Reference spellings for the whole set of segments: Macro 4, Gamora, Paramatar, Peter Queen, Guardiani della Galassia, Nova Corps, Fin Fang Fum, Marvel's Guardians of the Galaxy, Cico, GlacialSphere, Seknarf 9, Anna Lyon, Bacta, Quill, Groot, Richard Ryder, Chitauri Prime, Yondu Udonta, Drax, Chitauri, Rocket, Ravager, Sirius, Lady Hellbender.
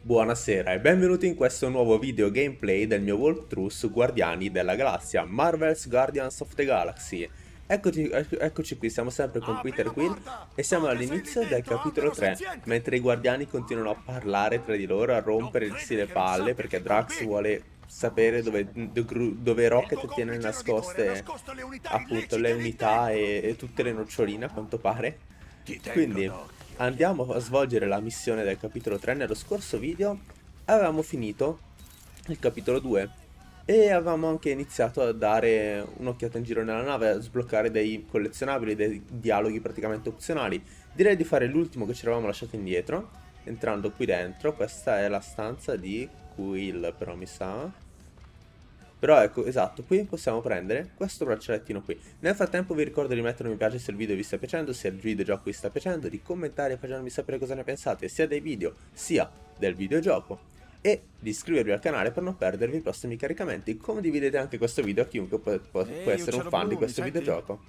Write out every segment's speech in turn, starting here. Buonasera e benvenuti in questo nuovo video gameplay del mio walkthrough su Guardiani della Galassia, Marvel's Guardians of the Galaxy. Eccoci qui, siamo sempre con Peter Queen e siamo all'inizio del capitolo 3, mentre i guardiani continuano a parlare tra di loro, a rompersi le palle perché Drax vuole sapere dove Rocket tiene nascoste appunto le unità e tutte le noccioline a quanto pare. Quindi andiamo a svolgere la missione del capitolo 3. Nello scorso video avevamo finito il capitolo 2 e avevamo anche iniziato a dare un'occhiata in giro nella nave, a sbloccare dei collezionabili, dei dialoghi praticamente opzionali. Direi di fare l'ultimo che ci eravamo lasciato indietro, entrando qui dentro. Questa è la stanza di Quill, però mi sa. Però ecco, esatto, qui possiamo prendere questo braccialettino qui. Nel frattempo vi ricordo di mettere un mi piace se il video vi sta piacendo, se il videogioco vi sta piacendo, di commentare e facendomi sapere cosa ne pensate, sia dei video, sia del videogioco, e di iscrivervi al canale per non perdervi i prossimi caricamenti. Condividete anche questo video a chiunque può essere un fan di questo videogioco.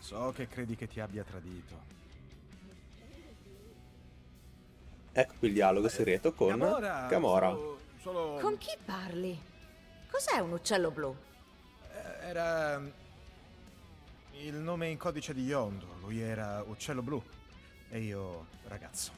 So che credi che ti abbia tradito. Ecco qui il dialogo segreto con Gamora. Con chi parli? Cos'è un uccello blu? Era il nome in codice di Yondu. Lui era uccello blu e io ragazzo.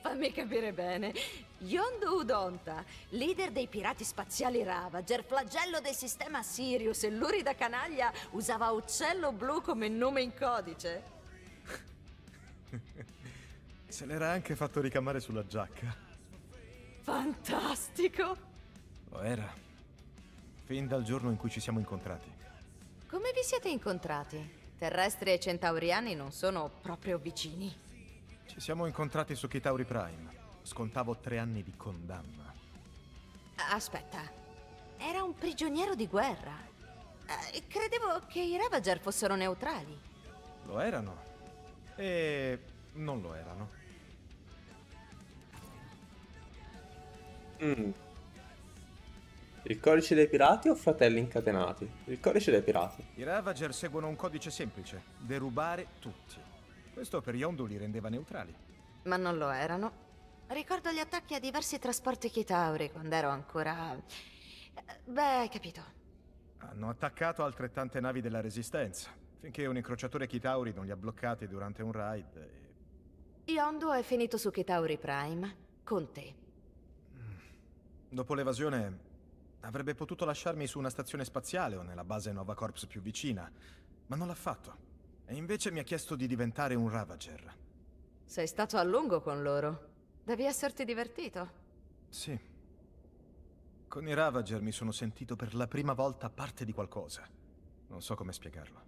Fammi capire bene. Yondu Udonta, leader dei pirati spaziali Ravager, flagello del sistema Sirius e lurida canaglia, usava uccello blu come nome in codice? Se l'era anche fatto ricamare sulla giacca. Fantastico! Lo era. Fin dal giorno in cui ci siamo incontrati. Come vi siete incontrati? Terrestri e centauriani non sono proprio vicini. Ci siamo incontrati su Chitauri Prime. Scontavo 3 anni di condanna. Aspetta. Era un prigioniero di guerra. Credevo che i Ravager fossero neutrali. Lo erano. E non lo erano. Il codice dei pirati o fratelli incatenati? Il codice dei pirati. I Ravager seguono un codice semplice: derubare tutti. Questo per Yondu li rendeva neutrali. Ma non lo erano. Ricordo gli attacchi a diversi trasporti Chitauri quando ero ancora... Beh, hai capito. Hanno attaccato altrettante navi della Resistenza, finché un incrociatore Chitauri non li ha bloccati durante un raid e... Yondu è finito su Chitauri Prime, con te. Dopo l'evasione... avrebbe potuto lasciarmi su una stazione spaziale o nella base Nova Corps più vicina, ma non l'ha fatto. E invece mi ha chiesto di diventare un Ravager. Sei stato a lungo con loro. Devi esserti divertito. Sì. Con i Ravager mi sono sentito per la prima volta parte di qualcosa. Non so come spiegarlo.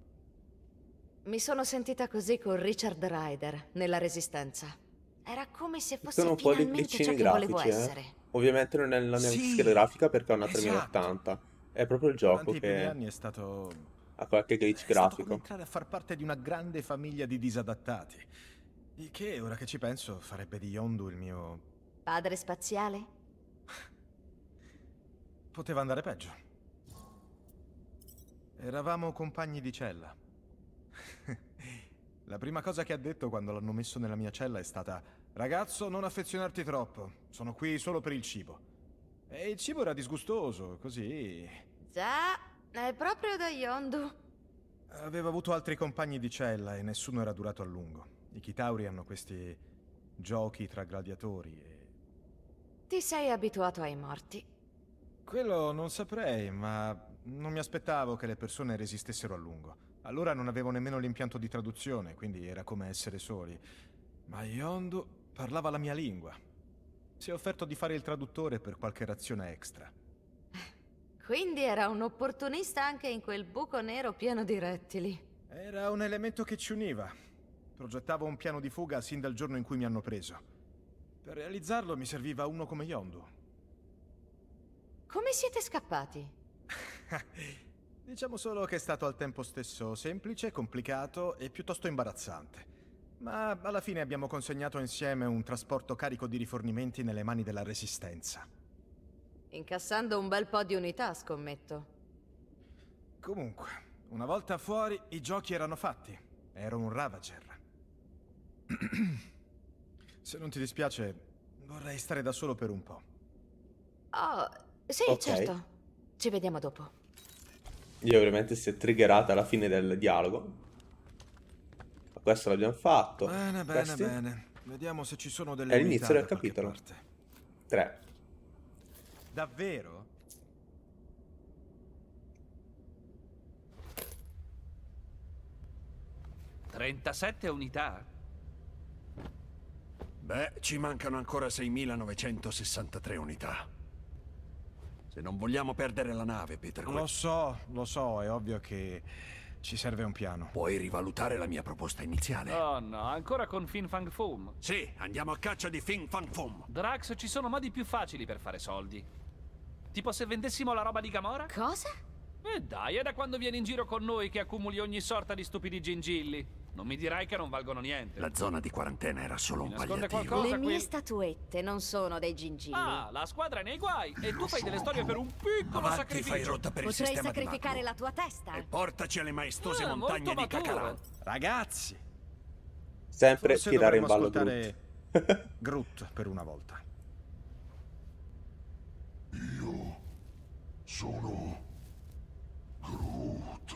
Mi sono sentita così con Richard Ryder nella Resistenza. Era come se fosse un po' di glitchini grafici, Ovviamente non è la mia scheda grafica perché è una 3080. È proprio il gioco che anni è stato... ha qualche glitch grafico. Come entrare a far parte di una grande famiglia di disadattati. Il che, ora che ci penso, farebbe di Yondu il mio... padre spaziale? Poteva andare peggio. Eravamo compagni di cella. La prima cosa che ha detto quando l'hanno messo nella mia cella è stata: ragazzo, non affezionarti troppo, sono qui solo per il cibo. E il cibo era disgustoso, così... Già, è proprio da Yondu. Aveva avuto altri compagni di cella e nessuno era durato a lungo. I Chitauri hanno questi giochi tra gladiatori e... Ti sei abituato ai morti? Quello non saprei, ma non mi aspettavo che le persone resistessero a lungo. Allora non avevo nemmeno l'impianto di traduzione, quindi era come essere soli. Ma Yondu parlava la mia lingua. Si è offerto di fare il traduttore per qualche razione extra. Quindi era un opportunista anche in quel buco nero pieno di rettili. Era un elemento che ci univa. Progettavo un piano di fuga sin dal giorno in cui mi hanno preso. Per realizzarlo mi serviva uno come Yondu. Come siete scappati? Diciamo solo che è stato al tempo stesso semplice, complicato e piuttosto imbarazzante. Ma alla fine abbiamo consegnato insieme un trasporto carico di rifornimenti nelle mani della Resistenza. Incassando un bel po' di unità, scommetto. Comunque, una volta fuori, i giochi erano fatti. Ero un Ravager. Se non ti dispiace, vorrei stare da solo per un po'. Oh, sì, okay, certo. Ci vediamo dopo. Io veramente si è triggerata alla fine del dialogo. Ma questo l'abbiamo fatto. Bene, bene, questi? Bene. Vediamo se ci sono delle... È l'inizio del capitolo 3. Davvero? «37 unità?» Beh, ci mancano ancora 6.963 unità. Se non vogliamo perdere la nave, Peter Queen... lo so, è ovvio che ci serve un piano. Puoi rivalutare la mia proposta iniziale. Oh no, ancora con Fin Fang Fum? Sì, andiamo a caccia di Fin Fang Fum. Drax, ci sono modi più facili per fare soldi. Tipo se vendessimo la roba di Gamora? Cosa? E dai, è da quando vieni in giro con noi che accumuli ogni sorta di stupidi gingilli. Non mi dirai che non valgono niente. La zona di quarantena era solo un pagliativo. Le mie statuette non sono dei gingilli. Ah, la squadra è nei guai. E tu fai delle storie per un piccolo sacrificio. Fai rotta per il sistema. Potrei sacrificare la tua testa e portaci alle maestose montagne di Cacalà. Ragazzi, sempre tirare in ballo Groot per una volta. Io sono Groot.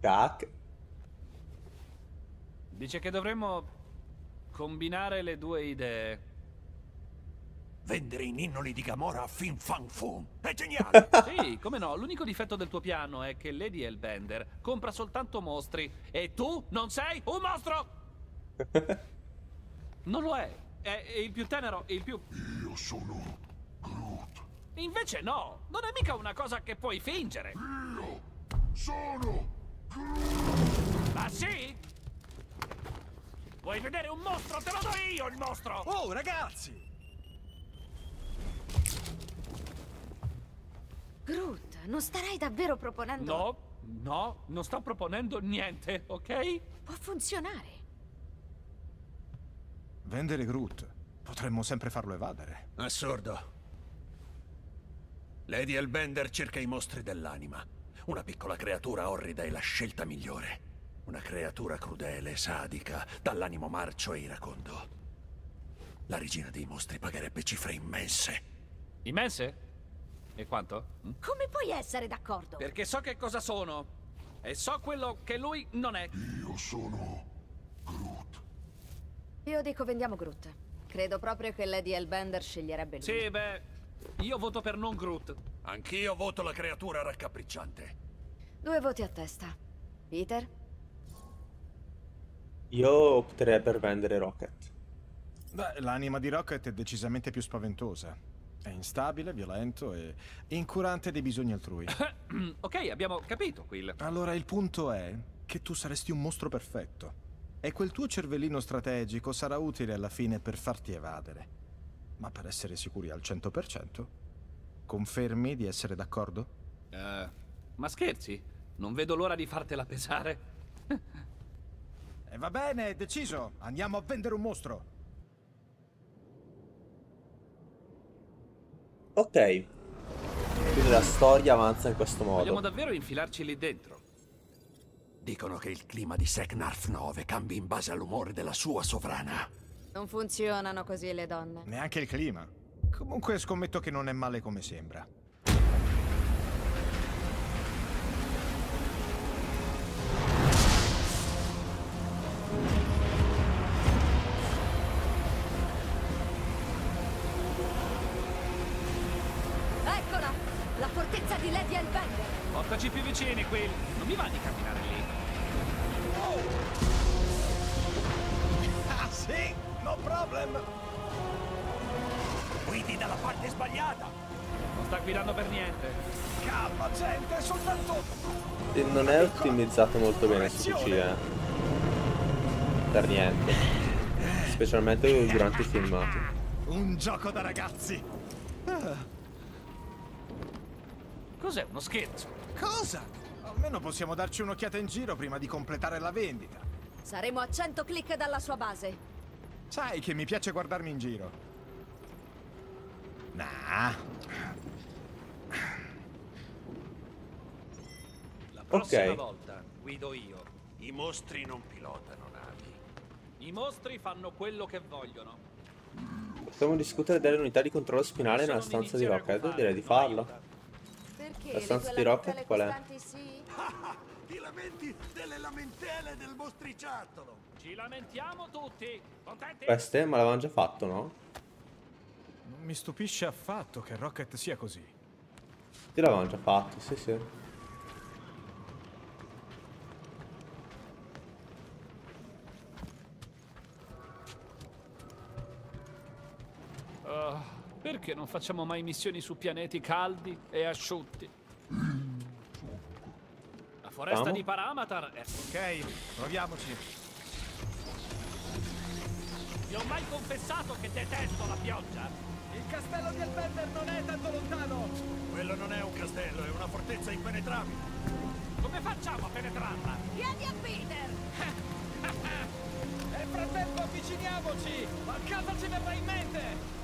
Tac. Dice che dovremmo combinare le due idee. Vendere i ninnoli di Gamora a Fin Fang Fum. È geniale! Sì, come no. L'unico difetto del tuo piano è che Lady Hellbender compra soltanto mostri. E tu non sei un mostro! Non lo è. È il più tenero, il più... Io sono Groot. Invece no. Non è mica una cosa che puoi fingere. Io sono Groot. Ma sì? Vuoi vedere un mostro? Te lo do io il mostro! Oh, ragazzi! Groot, non starai davvero proponendo... No, no, non sto proponendo niente, ok? Può funzionare. Vendere Groot. Potremmo sempre farlo evadere. Assurdo. Lady Hellbender cerca i mostri dell'anima. Una piccola creatura orrida è la scelta migliore. Una creatura crudele, sadica, dall'animo marcio e iracondo. La regina dei mostri pagherebbe cifre immense. Immense? E quanto? Come puoi essere d'accordo? Perché so che cosa sono. E so quello che lui non è. Io sono Groot. Io dico vendiamo Groot. Credo proprio che Lady Hellbender sceglierebbe lui. Sì, beh, io voto per non Groot. Anch'io voto la creatura raccapricciante. 2 voti a testa. Peter? Io opterei per vendere Rocket. Beh, l'anima di Rocket è decisamente più spaventosa. È instabile, violento e incurante dei bisogni altrui. Ok, abbiamo capito, Quill. Allora, il punto è che tu saresti un mostro perfetto. E quel tuo cervellino strategico sarà utile alla fine per farti evadere. Ma per essere sicuri al 100%, confermi di essere d'accordo? Ma scherzi? Non vedo l'ora di fartela pesare. E va bene, è deciso. Andiamo a vendere un mostro. Ok. Quindi la storia avanza in questo modo. Vogliamo davvero infilarci lì dentro? Dicono che il clima di Seknarf 9 cambi in base all'umore della sua sovrana. Non funzionano così le donne. Neanche il clima. Comunque scommetto che non è male come sembra. Portaci più vicini, Quill. Non mi va di camminare lì. Oh. Ah sì, no problem. Guidi dalla parte sbagliata. Non sta guidando per niente. Calma, gente, soltanto... E non è ottimizzato molto bene su PC, Per niente. Specialmente durante i filmati. Un gioco da ragazzi. Cos'è, uno scherzo? Cosa? Almeno possiamo darci un'occhiata in giro prima di completare la vendita. Saremo a 100 click dalla sua base. Sai che mi piace guardarmi in giro. Nah. La prossima volta guido io. I mostri non pilotano navi. I mostri fanno quello che vogliono. Possiamo discutere delle unità di controllo spinale nella stanza di Rocket? Direi di farlo. Perché la stanza di Rocket qual è? Sì? Ti lamenti delle lamentele del mostriciattolo. Ci lamentiamo tutti. Contenti? Queste ma l'avevamo già fatto, no? Non mi stupisce affatto che Rocket sia così. Ti l'avevamo già fatto, sì sì. Perché non facciamo mai missioni su pianeti caldi e asciutti? La foresta di Paramatar è... Ok, proviamoci. Vi ho mai confessato che detesto la pioggia? Il castello di Hellbender non è tanto lontano! Quello non è un castello, è una fortezza impenetrabile. Come facciamo a penetrarla? Chiedi a Peter! Nel frattempo avviciniamoci! Qualcosa ci verrà in mente!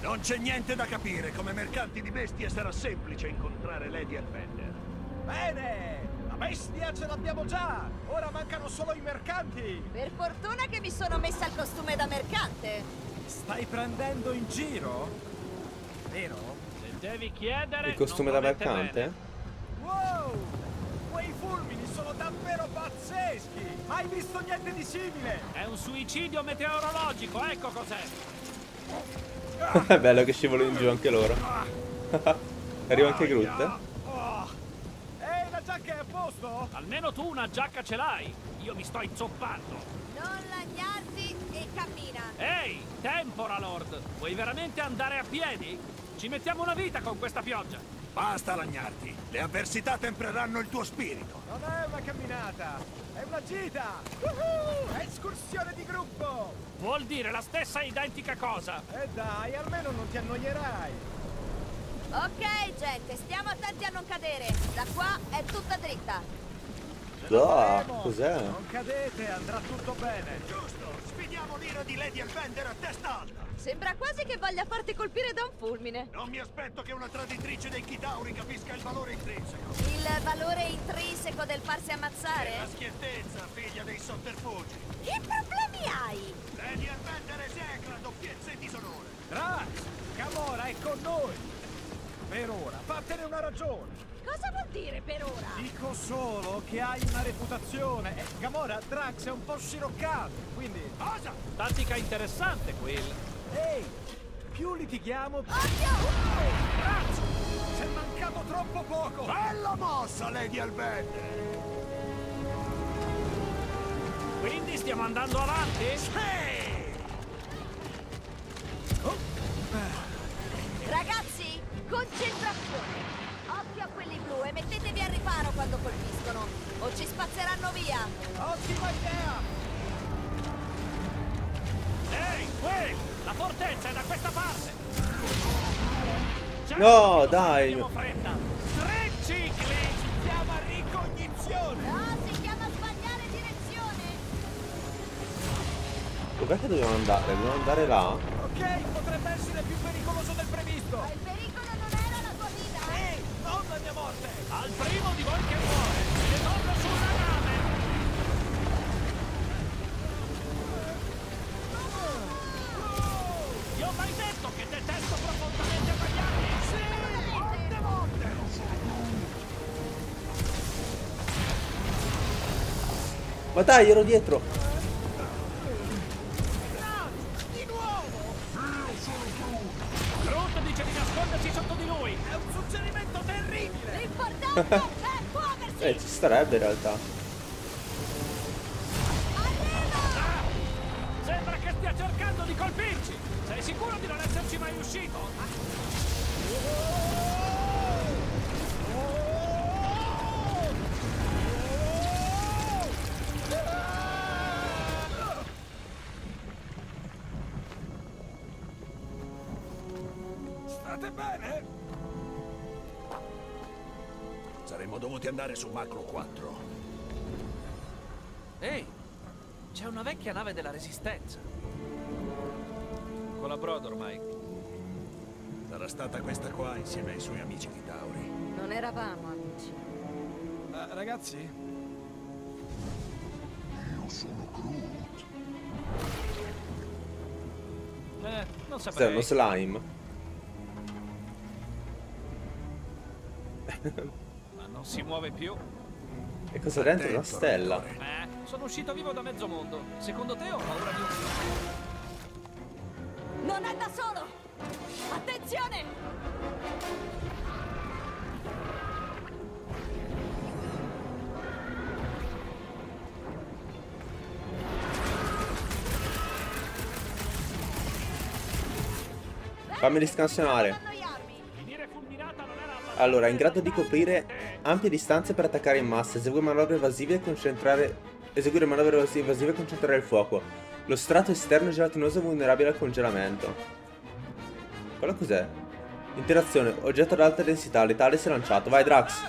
Non c'è niente da capire, come mercanti di bestie sarà semplice incontrare Lady Hellbender. Bene! La bestia ce l'abbiamo già! Ora mancano solo i mercanti! Per fortuna che mi sono messa il costume da mercante! Stai prendendo in giro? Vero? Se devi chiedere... Il costume da mercante? Wow! Quei fulmini sono davvero pazzeschi! Mai visto niente di simile! È un suicidio meteorologico, ecco cos'è! È bello che scivolano in giù anche loro. Arriva anche Groot. Ehi, la giacca è a posto? Almeno tu una giacca ce l'hai. Io mi sto inzoppando. Non lagnarti e cammina. Ehi, tempora lord. Vuoi veramente andare a piedi? Ci mettiamo una vita con questa pioggia. Basta lagnarti. Le avversità tempreranno il tuo spirito. Non è una camminata, è una gita. È escursione di gruppo. Vuol dire la stessa identica cosa. E dai, almeno non ti annoierai. Ok, gente, stiamo attenti a non cadere. Da qua è tutta dritta. Cos'è? Non cadete, andrà tutto bene. Giusto, sfidiamo l'ira di Lady Hellbender a testa alta. Sembra quasi che voglia farti colpire da un fulmine. Non mi aspetto che una traditrice dei Chitauri capisca il valore intrinseco. Il valore intrinseco del farsi ammazzare? È la schiettezza, figlia dei sotterfugi. Che problemi hai? Lady Hellbender esecra doppiezze e disonore. Drax, Gamora è con noi. Per ora, fattene una ragione. Cosa vuol dire per ora? Dico solo che hai una reputazione. Gamora, Drax è un po' sciroccato, quindi... Cosa? Tattica interessante quella. Ehi, più litighiamo... Oddio! Oh, Drax! C'è mancato troppo poco! Bella mossa, Lady Hellbender! Quindi stiamo andando avanti? Sì! Oh. Ragazzi, concentrazione! Occhio a quelli blu e mettetevi al riparo quando colpiscono, o ci spazzeranno via. Ottima idea! Ehi, Quill! La fortezza è da questa parte! No, dai! Tre cicli! Si chiama ricognizione! No, si chiama sbagliare direzione! Dov'è che dobbiamo andare? Dobbiamo andare là? Ok, potrebbe essere più pericoloso del previsto! Ma il pericolo non era la tua vita! Non la mia morte! Al primo di voi che muore! E torna su una nave! Vi ho mai detto che detesto profondamente tagliarli! Sì! Molte volte! Ma dai, ero dietro! Di nuovo! Groot dice di nascondersi sotto di noi! È un suggerimento terribile! L'importante è muoversi! Ci starebbe in realtà. Sembra che stia cercando di colpirci! Sei sicuro di non esserci mai uscito? State bene? Saremmo dovuti andare su Macro 4. Ehi, c'è una vecchia nave della Resistenza. Collaboro ormai. Sarà stata questa qua insieme ai suoi amici Chitauri. Non eravamo amici. Ragazzi? Io sono Groot. Non saprei. È uno slime. Ma non si muove più. E cosa è dentro? Una stella. Sono uscito vivo da mezzo mondo. Secondo te ho paura di un... Non è da solo! Attenzione! Fammi scansionare. Allora, è in grado di coprire ampie distanze per attaccare in massa, eseguire manovre evasive e concentrare il fuoco. Lo strato esterno è gelatinoso e vulnerabile al congelamento. Quello cos'è? Interazione, oggetto ad alta densità, letale se lanciato. Vai Drax!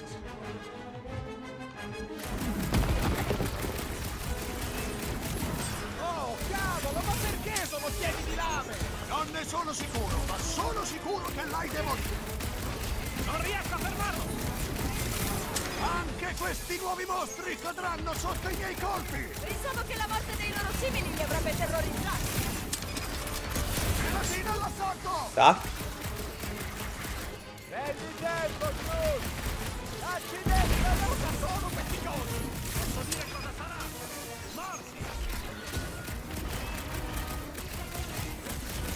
Oh cavolo, ma perché sono pieni di lame? Non ne sono sicuro, ma sono sicuro che l'hai demolito. Non riesco a fermarlo! Anche questi nuovi mostri cadranno sotto i miei colpi! Pensavo che la morte dei loro simili li avrebbe terrorizzati! Gelatina all'assalto! Tac! Prendi tempo, Groot! Dacci dentro! Aiuta solo questi cosi! Posso dire cosa sarà! Morti!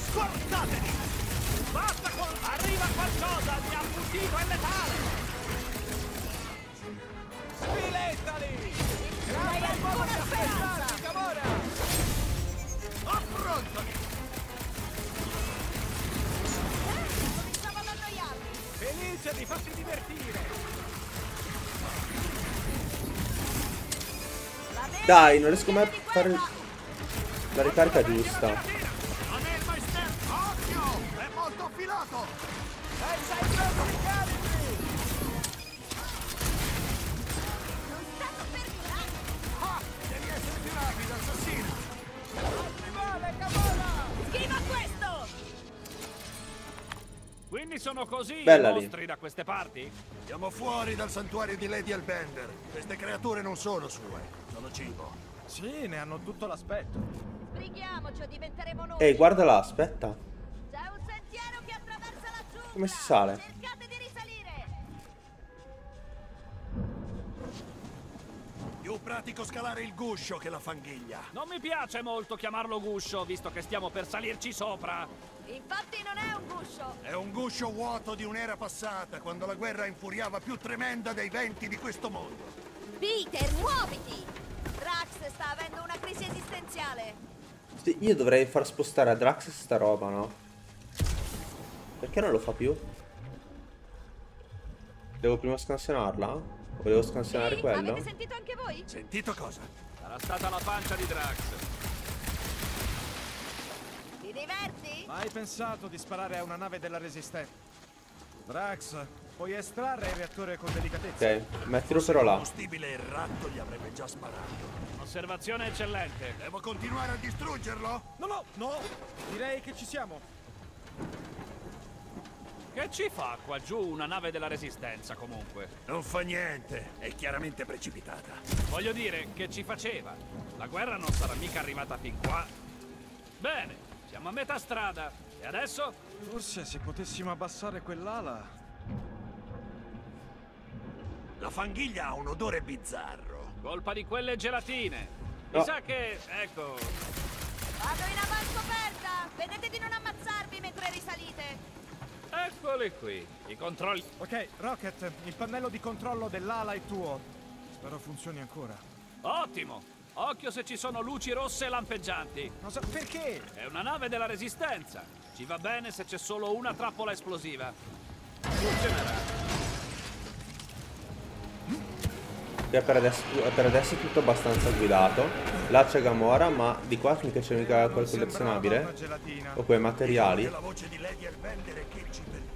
Scordatevi! Basta con... Arriva qualcosa di ammutito e letale! Sfilettali! Hai ancora speranza! Gamora! Affrontami! Cominciamo ad annoiarmi! Felice di farti divertire! Dai, non riesco mai a fare la ricarica giusta. Quindi sono così i mostri da queste parti? Siamo fuori dal santuario di Lady Hellbender. Queste creature non sono sue, sono cibo. Sì, ne hanno tutto l'aspetto. Sbrighiamoci o diventeremo noi. Ehi, guarda là, aspetta. C'è un sentiero che attraversa la giungla. Come si sale? Cercate di risalire. Più pratico scalare il guscio che la fanghiglia. Non mi piace molto chiamarlo guscio, visto che stiamo per salirci sopra. Infatti non è un guscio! È un guscio vuoto di un'era passata, quando la guerra infuriava più tremenda dei venti di questo mondo. Peter, muoviti! Drax sta avendo una crisi esistenziale. Sì, io dovrei far spostare a Drax sta roba, no? Perché non lo fa più? Devo prima scansionarla? Volevo scansionare quello? Avete sentito anche voi? Sentito cosa? Sarà stata la pancia di Drax. Ti diverti? Mai pensato di sparare a una nave della Resistenza? Drax, puoi estrarre il reattore con delicatezza. Ok, mettilo però là. Il combustibile e ratto gli avrebbe già sparato. Osservazione eccellente. Devo continuare a distruggerlo? No, no, no. Direi che ci siamo. Che ci fa qua giù una nave della Resistenza comunque? Non fa niente, è chiaramente precipitata. Voglio dire, che ci faceva? La guerra non sarà mica arrivata fin qua. Bene. Siamo a metà strada. E adesso? Forse se potessimo abbassare quell'ala... La fanghiglia ha un odore bizzarro. Colpa di quelle gelatine. No. Mi sa che... ecco... Vado in avanscoperta! Vedete di non ammazzarvi mentre risalite! Eccoli qui. I controlli... Ok, Rocket, il pannello di controllo dell'ala è tuo. Spero funzioni ancora. Ottimo! Occhio se ci sono luci rosse e lampeggianti. Non so perché? È una nave della Resistenza. Ci va bene se c'è solo una trappola esplosiva. Funzionerà. Per adesso è tutto abbastanza guidato. Là c'è Gamora, ma di qua finché c'è mica quel collezionabile o quei materiali.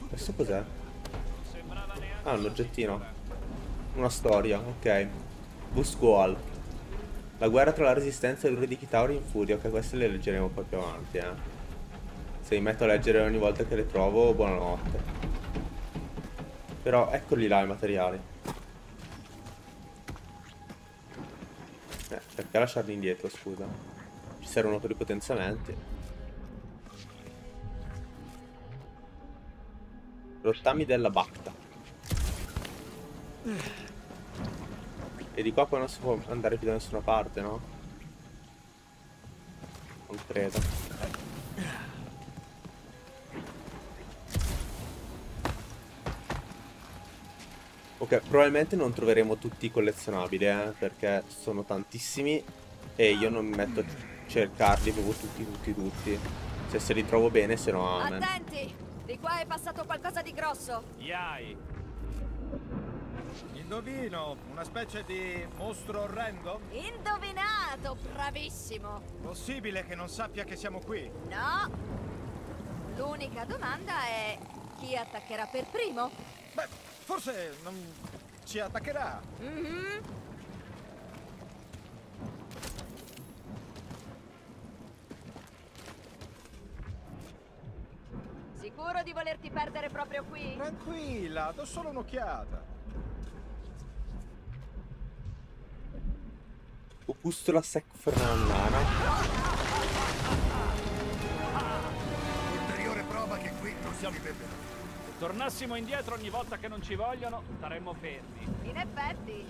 Questo cos'è? Ah, un oggettino. Una storia, ok. Busquall. La guerra tra la Resistenza e il re di Chitauri in furia. Ok, queste le leggeremo poi più avanti, Se mi metto a leggere ogni volta che le trovo, buonanotte. Però eccoli là i materiali. Perché lasciarli indietro, scusa? Ci servono per i potenziamenti. Rottami della Bacta. E di qua poi non si può andare più da nessuna parte, no? Non credo. Ok, probabilmente non troveremo tutti i collezionabili, perché sono tantissimi e io non mi metto a cercarli proprio tutti. Cioè, se li trovo bene, se no... Attenti! Di qua è passato qualcosa di grosso. Yai! Indovino, una specie di mostro orrendo? Indovinato, bravissimo! Possibile che non sappia che siamo qui? No! L'unica domanda è... chi attaccherà per primo? Beh, forse non ci attaccherà. Sicuro di volerti perdere proprio qui? Tranquilla, do solo un'occhiata. Opustola Seknarf 9. Ulteriore prova che qui non siamo benvenuti. Se tornassimo indietro ogni volta che non ci vogliono, saremmo fermi. In effetti.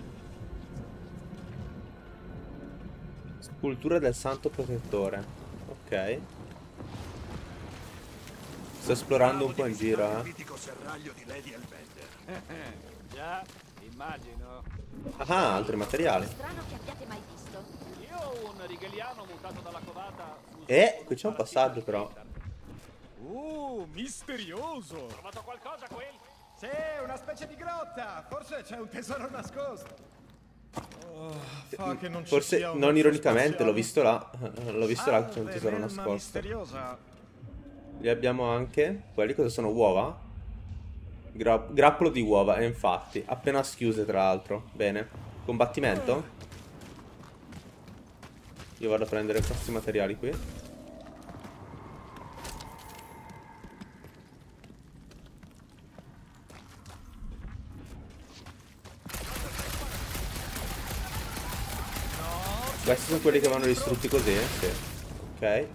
Scultura del Santo Protettore. Ok. Sto esplorando un po' in giro, Il mitico serraglio di Lady Hellbender. Già, immagino. Ah, altri materiali. Strano che abbiate mai visto. Io ho un rigeliano mutato dalla covata. Qui c'è un passaggio però. Misterioso. Ho trovato qualcosa, Quill? Sì, una specie di grotta. Forse c'è un tesoro nascosto. Forse non ironicamente l'ho visto là. L'ho visto là che c'è un tesoro nascosto. Misteriosa. Li abbiamo anche. Quelli cosa sono? Uova? Grappolo di uova, infatti. Appena schiuse tra l'altro. Bene. Combattimento? Io vado a prendere questi materiali qui. Questi sono quelli che vanno distrutti così, sì. Ok.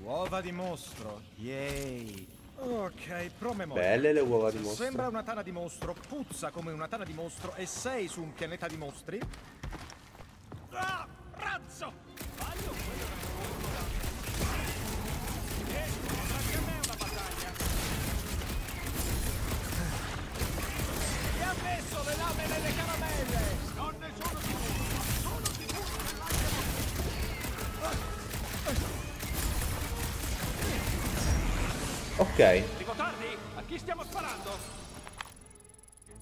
Uova di mostro. Yay. Ok, promemoria. Belle le uova di mostro. Sembra una tana di mostro, puzza come una tana di mostro e sei su un pianeta di mostri. Ah, razzo! Voglio quello che mi anche a me è una battaglia. E ha messo le lame nelle caramelle! Non ne sono sicuro, sono sicuro che l'hanno. Ok. Ricordarli? A chi stiamo sparando?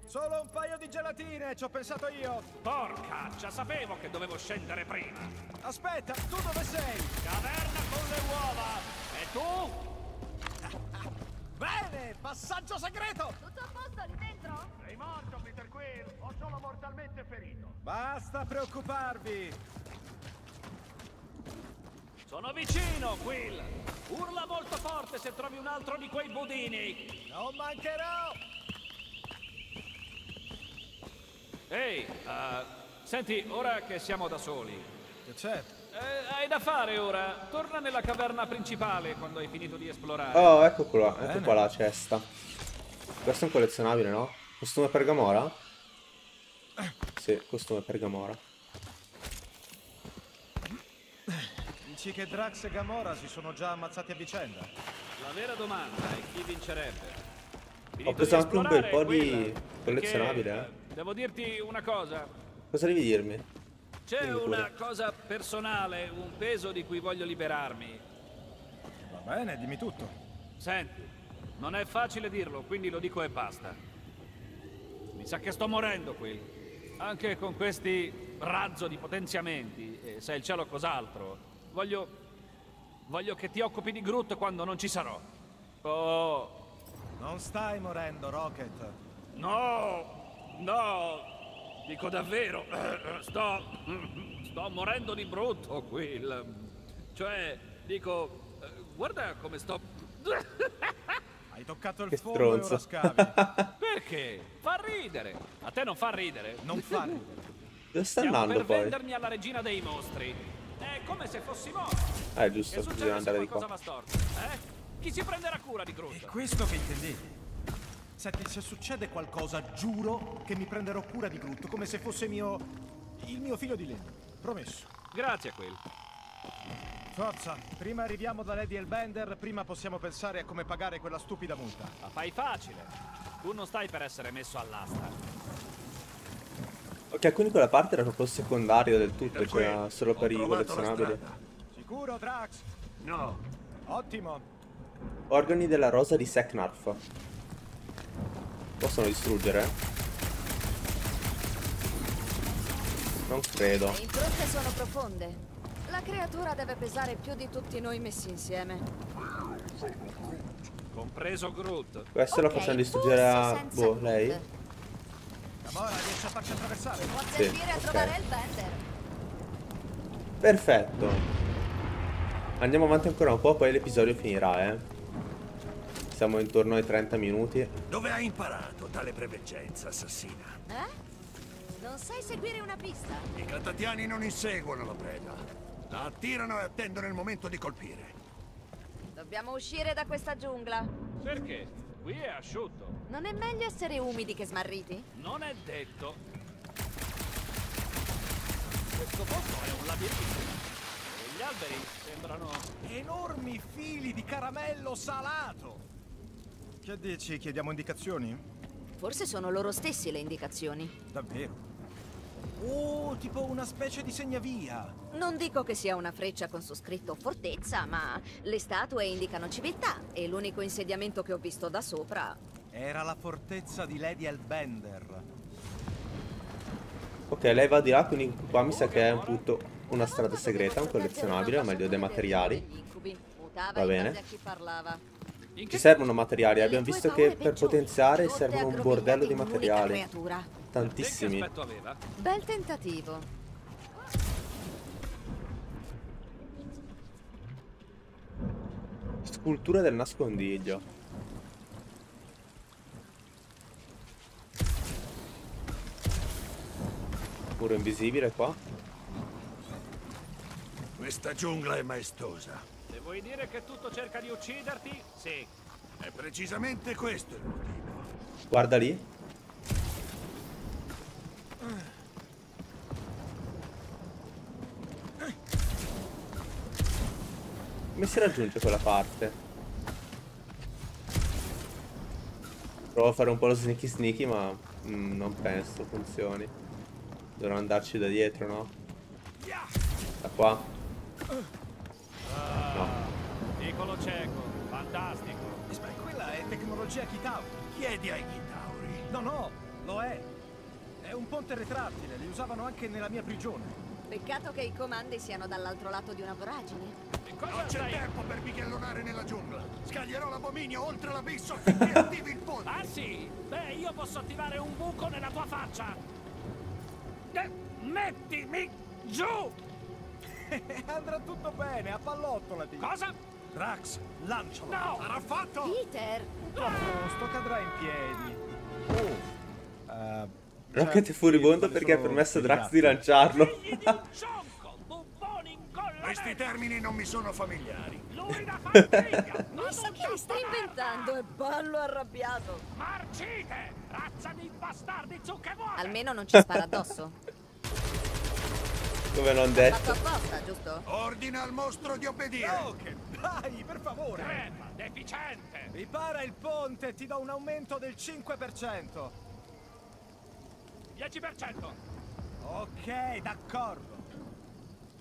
Solo un paio di gelatine, ci ho pensato io. Porca, già sapevo che dovevo scendere prima. Aspetta, tu dove sei? Caverna con le uova. E tu? Bene, passaggio segreto. Tutto a posto lì dentro? Sei morto, Peter Queen, o solo mortalmente ferito? Basta preoccuparvi. Sono vicino, Quill! Urla molto forte se trovi un altro di quei budini! Non mancherò! Ehi, senti, ora che siamo da soli... Che c'è? Hai da fare ora. Torna nella caverna principale quando hai finito di esplorare. Oh, ecco qua, ecco qua la cesta. Questo è un collezionabile, no? Costume per Gamora? Sì, costume per Gamora. Dici che Drax e Gamora si sono già ammazzati a vicenda? La vera domanda è chi vincerebbe. Ho preso anche un bel po' di collezionabile, Devo dirti una cosa. Cosa devi dirmi? C'è una cosa personale, un peso di cui voglio liberarmi. Va bene, dimmi tutto. Senti, non è facile dirlo, quindi lo dico e basta. Mi sa che sto morendo qui. Anche con questi razzo di potenziamenti, e sai il cielo cos'altro. Voglio che ti occupi di Groot quando non ci sarò. Oh. Non stai morendo, Rocket. No. Dico davvero. Sto morendo di brutto, Quill. Cioè, dico... Guarda come sto... Hai toccato il fondo e ora scavi. Perché? Fa ridere. A te non fa ridere? Non fa ridere. Dove sta andando poi? Per vendermi alla regina dei mostri. È come se fossimo... Ah, è giusto, bisogna andare di qua. Chi si prenderà cura di Groot? È questo che intendevi? Senti, se succede qualcosa, giuro che mi prenderò cura di Groot, come se fosse mio... il mio figlio di legno. Promesso. Grazie a Quill. Forza, prima arriviamo da Lady Hellbender, prima possiamo pensare a come pagare quella stupida multa. La fai facile. Tu non stai per essere messo all'asta. Ok, quindi quella parte era proprio secondaria del tutto, cioè solo per i collezionabili. Sicuro, Drax? No. Ottimo. Organi della rosa di Seknarf. Possono distruggere? Non credo. Le impronte sono profonde. La creatura deve pesare più di tutti noi messi insieme. Compreso Groot. Questo okay, la possiamo distruggere a... boh, lei? Gamora riesce a farci attraversare. Può servire a trovare il Bender. Perfetto. Andiamo avanti ancora un po', poi l'episodio finirà, eh. Siamo intorno ai 30 minuti. Dove hai imparato tale preveggenza, assassina? Eh? Non sai seguire una pista? I catatiani non inseguono la preda. La attirano e attendono il momento di colpire. Dobbiamo uscire da questa giungla. Perché? Qui è asciutto. Non è meglio essere umidi che smarriti? Non è detto. Questo posto è un labirinto. E gli alberi sembrano enormi fili di caramello salato. Che dici? Chiediamo indicazioni? Forse sono loro stessi le indicazioni. Davvero? Oh, tipo una specie di segnavia. Non dico che sia una freccia con su scritto fortezza, ma le statue indicano civiltà e l'unico insediamento che ho visto da sopra era la fortezza di Lady Hellbender. Ok, lei va di là, quindi qua mi sa che è un punto, una strada segreta, un collezionabile, o meglio dei materiali. Va bene. Ci servono materiali, abbiamo visto che per potenziare servono un bordello di materiali. Tantissimi. Bel tentativo. Scultura del nascondiglio. Muro invisibile qua. Questa giungla è maestosa. Se vuoi dire che tutto cerca di ucciderti, sì. È precisamente questo il motivo. Guarda lì. Come si raggiunge quella parte? Provo a fare un po' lo sneaky sneaky, ma non penso funzioni. Dovrò andarci da dietro, no? Da qua? No. Piccolo cieco, fantastico. Quella è tecnologia Chitauri. Chiedi ai Chitauri. No, no, lo è. È un ponte retrattile, li usavano anche nella mia prigione. Peccato che i comandi siano dall'altro lato di una voragine. Non c'è tempo per bighellonare nella giungla. Scaglierò l'abominio oltre l'abisso finché attivi il ponte. Ah sì? Beh, io posso attivare un buco nella tua faccia. Mettimi giù! Andrà tutto bene, a pallottolati. Cosa? Drax, lancialo. No! Sarà fatto! Peter! Tutto a posto, cadrà in piedi. Rocket è furibondo perché ha permesso a Drax di lanciarlo. Questi termini non mi sono familiari. Lui da famiglia! Mi sa che li sta inventando, è bello arrabbiato. Marcite! Razza di bastardi zuccheruoli! Almeno non ci spara addosso. Come non detto. Fatto apposta, giusto? Ordina al mostro di obbedire. Rocket, dai, per favore. Crema, deficiente. Ripara il ponte, ti do un aumento del 5%. 10%. Ok, d'accordo.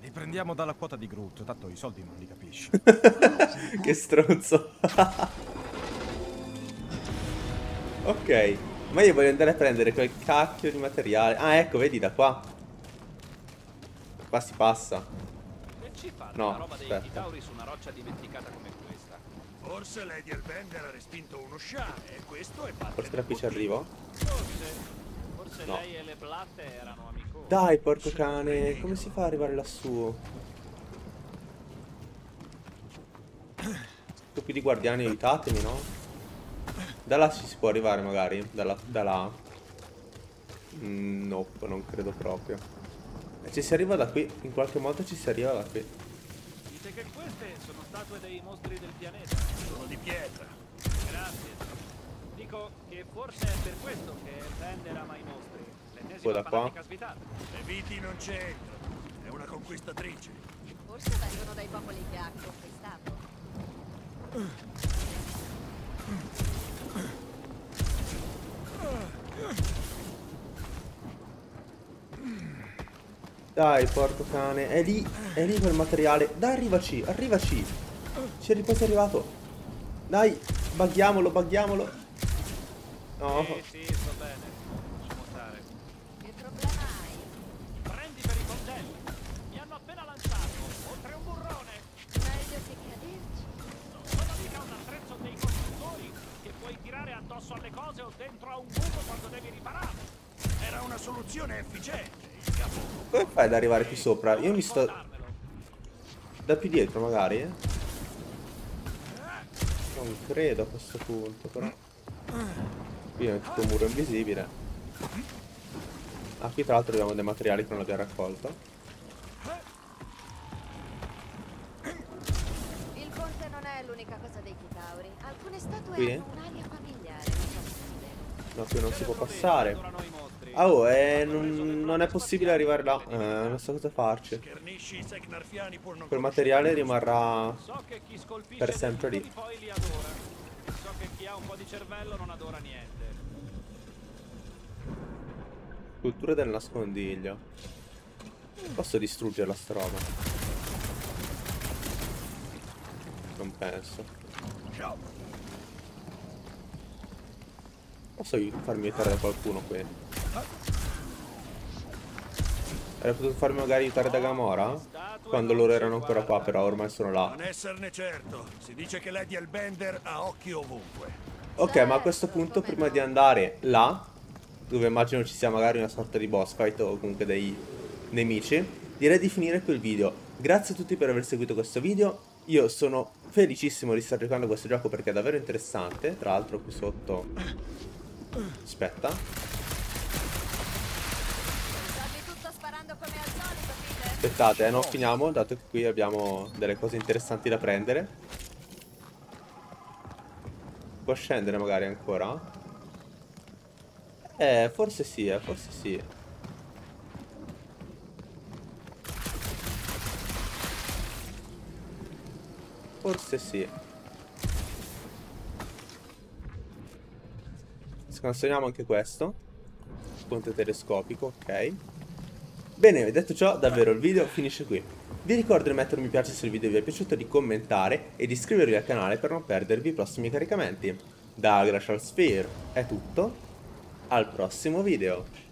Li prendiamo dalla quota di Groot, tanto i soldi non li capisci. Che stronzo. Ok, ma io voglio andare a prendere quel cacchio di materiale. Ah, ecco, vedi, da qua. Da qua si passa. No, aspetta. Forse Lady Hellbender ha respinto uno sciame e questo è fatto. Forse da qui ci arrivo? Forse lei e le blatte erano amici. Dai, porco cane, come si fa ad arrivare lassù? Stupidi guardiani, aiutatemi, no? Da là si può arrivare magari? Da là? No, nope, non credo proprio. E ci si arriva da qui, in qualche modo ci si arriva da qui. Dite che queste sono statue dei mostri del pianeta. Sono di pietra. Grazie. Dico che forse è per questo che Bender ama i mostri. L'ennesima panica svitata. Le viti non c'entrano. È una conquistatrice. Forse vengono dai popoli che ha conquistato. Dai, porco cane. È lì quel materiale. Dai, arrivaci, arrivaci. Ci è riposto arrivato. Dai, baghiamolo, baghiamolo. No. Sì, sto bene. Alle cose o dentro a un buco quando devi riparare. Era una soluzione efficiente. Come fai ad arrivare qui sopra? Io mi sto da più dietro magari, eh? Non credo a questo punto, però qui è tutto un muro invisibile. Ah, qui tra l'altro abbiamo dei materiali che non abbiamo raccolto. Il ponte non è l'unica cosa dei Chitauri. Alcune statue qui? Hanno un'aria familiare. No, qui non si può passare. Ah, oh, non è possibile arrivare là. Non so cosa farci. Quel materiale rimarrà per sempre lì. So che chi ha un po' di cervello non adora niente. Cultura del nascondiglio. Posso distruggere la strada? Non penso. Ciao. Posso farmi aiutare da qualcuno qui? Avrei potuto farmi magari aiutare da Gamora? Quando loro erano ancora qua, però ormai sono là. Non esserne certo. Si dice che Lady Hellbender ha occhi ovunque. Ok, ma a questo punto prima di andare là, dove immagino ci sia magari una sorta di boss fight o comunque dei nemici, direi di finire qui il video. Grazie a tutti per aver seguito questo video. Io sono felicissimo di stare giocando a questo gioco perché è davvero interessante. Tra l'altro qui sotto... Aspetta. Aspettate, non finiamo, dato che qui abbiamo delle cose interessanti da prendere. Può scendere magari ancora? Forse sì, forse sì. Forse sì. Scansioniamo anche questo. Ponte telescopico, ok. Bene, detto ciò, davvero il video finisce qui. Vi ricordo di mettere un mi piace se il video vi è piaciuto, di commentare e di iscrivervi al canale per non perdervi i prossimi caricamenti. Da GlacialSphere è tutto, al prossimo video.